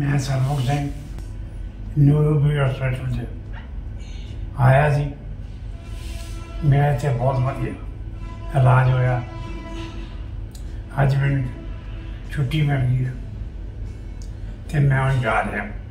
मैं सरमुख सिंह न्यूरोपी हॉस्पिटल से आया जी। मेरा इतने बहुत बढ़िया इलाज होया। अज मैं छुट्टी मिल गई है तो मैं हम जा रहा।